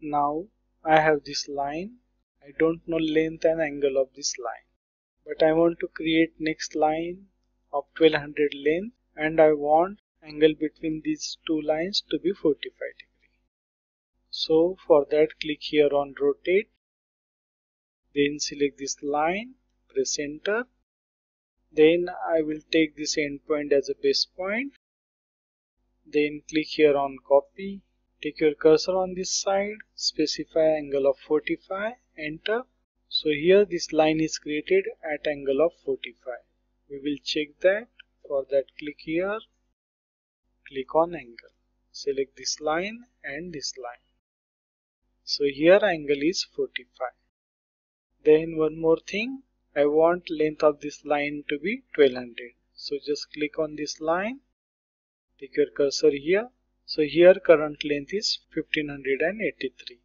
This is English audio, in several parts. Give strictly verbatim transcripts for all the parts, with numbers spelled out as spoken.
Now I have this line. I don't know length and angle of this line, but I want to create next line of twelve hundred length, and I want angle between these two lines to be forty-five degrees. So for that, click here on rotate, then select this line, press enter. Then I will take this endpoint as a base point. Then click here on copy. Take your cursor on this side, specify angle of forty-five, enter. So here this line is created at angle of forty-five. We will check that. For that, click here, click on angle. Select this line and this line. So here angle is forty-five. Then one more thing. I want length of this line to be twelve hundred. So just click on this line. Take your cursor here. So here current length is fifteen eighty-three.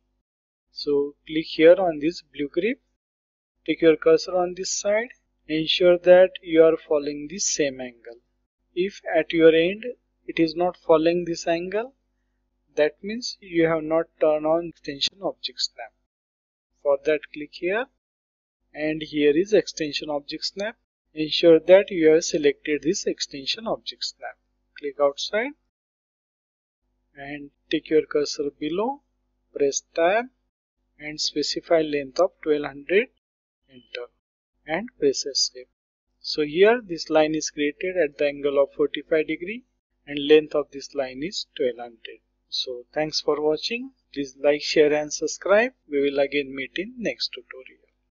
So click here on this blue grip. Take your cursor on this side. Ensure that you are following the same angle. If at your end it is not following this angle, that means you have not turned on extension object snap. For that, click here. And here is extension object snap. Ensure that you have selected this extension object snap. Click outside and take your cursor below, press tab and specify length of twelve hundred, enter and press escape. So here this line is created at the angle of forty-five degrees and length of this line is twelve hundred. So thanks for watching. Please like, share and subscribe. We will again meet in next tutorial.